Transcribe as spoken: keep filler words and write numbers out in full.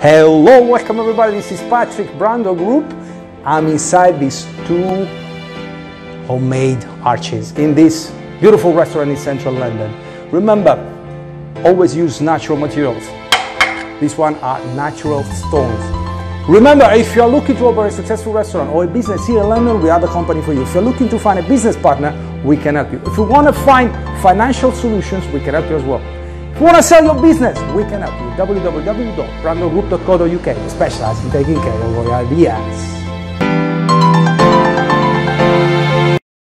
Hello, welcome everybody, this is Patrick Brando Group. I'm inside these two homemade arches in this beautiful restaurant in central London. Remember, always use natural materials. This one are natural stones. Remember, if you are looking to open a successful restaurant or a business here in London, we are the company for you. If you're looking to find a business partner, we can help you. If you want to find financial solutions, we can help you as well. If you want to sell your business, we can help you. w w w dot brandogroup dot co dot u k. We specialize in taking care of your ideas.